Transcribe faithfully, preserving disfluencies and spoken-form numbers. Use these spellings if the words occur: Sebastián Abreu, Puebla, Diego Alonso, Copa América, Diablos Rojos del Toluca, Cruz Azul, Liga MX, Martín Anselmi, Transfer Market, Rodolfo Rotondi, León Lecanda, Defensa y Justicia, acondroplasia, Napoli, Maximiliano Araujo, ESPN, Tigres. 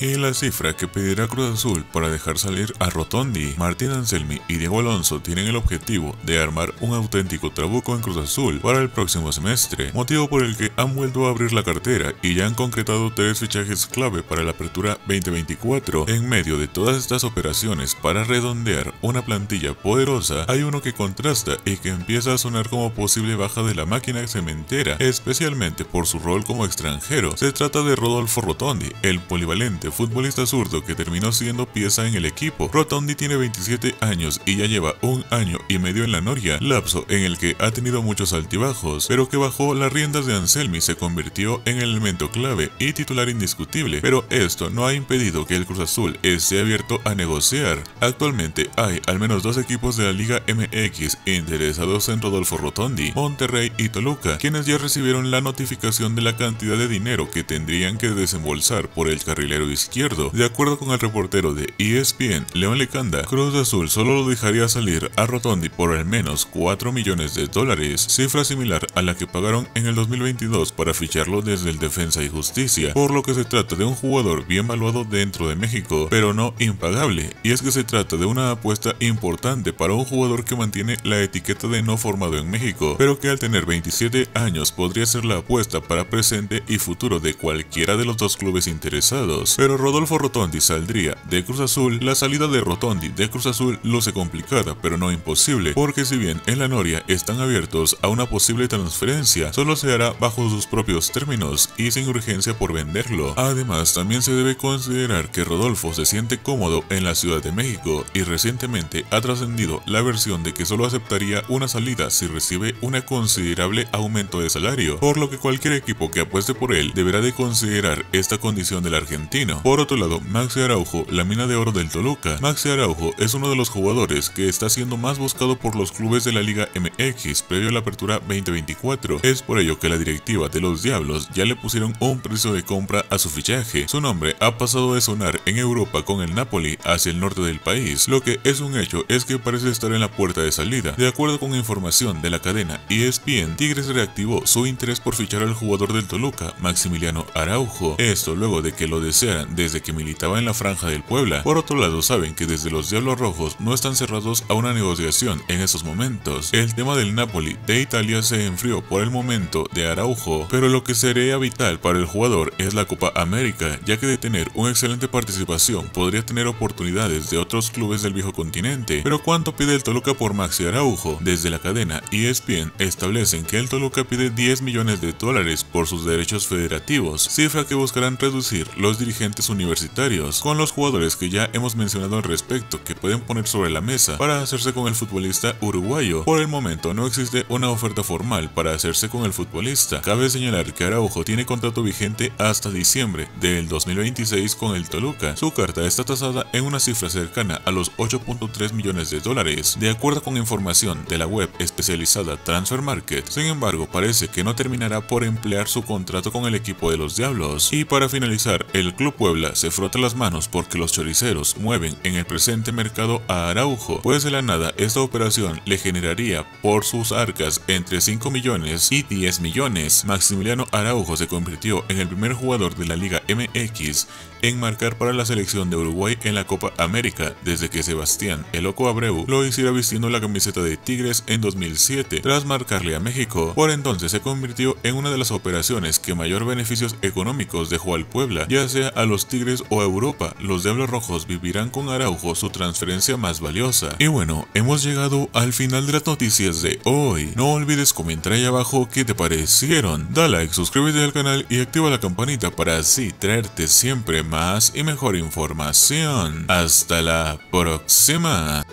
Y la cifra que pedirá Cruz Azul para dejar salir a Rotondi, Martín Anselmi y Diego Alonso tienen el objetivo de armar un auténtico trabuco en Cruz Azul para el próximo semestre, motivo por el que han vuelto a abrir la cartera y ya han concretado tres fichajes clave para la apertura veinte veinticuatro. En medio de todas estas operaciones para redondear una plantilla poderosa, hay uno que contrasta y que empieza a sonar como posible baja de la máquina cementera, especialmente por su rol como extranjero. Se trata de Rodolfo Rotondi, el polivalente futbolista zurdo que terminó siendo pieza en el equipo. Rotondi tiene veintisiete años y ya lleva un año y medio en la noria, lapso en el que ha tenido muchos altibajos, pero que bajo las riendas de Anselmi se convirtió en el elemento clave y titular indiscutible, pero esto no ha impedido que el Cruz Azul esté abierto a negociar. Actualmente hay al menos dos equipos de la Liga M X interesados en Rodolfo Rotondi, Monterrey y Toluca, quienes ya recibieron la notificación de la cantidad de dinero que tendrían que desembolsar por el carrilero izquierdo. De acuerdo con el reportero de E S P N, León Lecanda, Cruz Azul solo lo dejaría salir a Rotondi por al menos cuatro millones de dólares, cifra similar a la que pagaron en el dos mil veintidós para ficharlo desde el Defensa y Justicia, por lo que se trata de un jugador bien valuado dentro de México, pero no impagable, y es que se trata de una apuesta importante para un jugador que mantiene la etiqueta de no formado en México, pero que al tener veintisiete años podría ser la apuesta para presente y futuro de cualquiera de los dos clubes interesados. Pero Rodolfo Rotondi saldría de Cruz Azul. La salida de Rotondi de Cruz Azul luce complicada, pero no imposible, porque si bien en la noria están abiertos a una posible transferencia, solo se hará bajo sus propios términos y sin urgencia por venderlo. Además, también se debe considerar que Rodolfo se siente cómodo en la Ciudad de México y recientemente ha trascendido la versión de que solo aceptaría una salida si recibe un considerable aumento de salario, por lo que cualquier equipo que apueste por él deberá de considerar esta condición del argentino. Por otro lado, Maxi Araujo, la mina de oro del Toluca. Maxi Araujo es uno de los jugadores que está siendo más buscado por los clubes de la Liga M X previo a la apertura veinte veinticuatro. Es por ello que la directiva de los Diablos ya le pusieron un precio de compra a su fichaje. Su nombre ha pasado de sonar en Europa con el Napoli hacia el norte del país. Lo que es un hecho es que parece estar en la puerta de salida. De acuerdo con información de la cadena E S P N, Tigres reactivó su interés por fichar al jugador del Toluca, Maximiliano Araujo. Esto luego de que lo desearan desde que militaba en la franja del Puebla. Por otro lado, saben que desde los Diablos Rojos no están cerrados a una negociación en estos momentos. El tema del Napoli de Italia se enfrió por el momento de Araujo, pero lo que sería vital para el jugador es la Copa América, ya que de tener una excelente participación podría tener oportunidades de otros clubes del viejo continente. Pero ¿cuánto pide el Toluca por Maxi Araujo? Desde la cadena E S P N establecen que el Toluca pide diez millones de dólares por sus derechos federativos, cifra que buscarán reducir los dirigentes universitarios, con los jugadores que ya hemos mencionado al respecto que pueden poner sobre la mesa para hacerse con el futbolista uruguayo. Por el momento no existe una oferta formal para hacerse con el futbolista. Cabe señalar que Araujo tiene contrato vigente hasta diciembre del dos mil veintiséis con el Toluca. Su carta está tasada en una cifra cercana a los ocho punto tres millones de dólares, de acuerdo con información de la web especializada Transfer Market. Sin embargo, parece que no terminará por emplear su contrato con el equipo de los Diablos. Y para finalizar, el club Puebla se frota las manos porque los choriceros mueven en el presente mercado a Araujo, pues de la nada esta operación le generaría por sus arcas entre cinco millones y diez millones. Maximiliano Araujo se convirtió en el primer jugador de la Liga M X en marcar para la selección de Uruguay en la Copa América desde que Sebastián "el Loco" Abreu lo hiciera vistiendo la camiseta de Tigres en dos mil siete tras marcarle a México. Por entonces se convirtió en una de las operaciones que mayor beneficios económicos dejó al Puebla, ya sea a los Tigres o a Europa. Los Diablos Rojos vivirán con Araujo su transferencia más valiosa. Y bueno, hemos llegado al final de las noticias de hoy. No olvides comentar ahí abajo qué te parecieron. Da like, suscríbete al canal y activa la campanita para así traerte siempre más y mejor información. Hasta la próxima.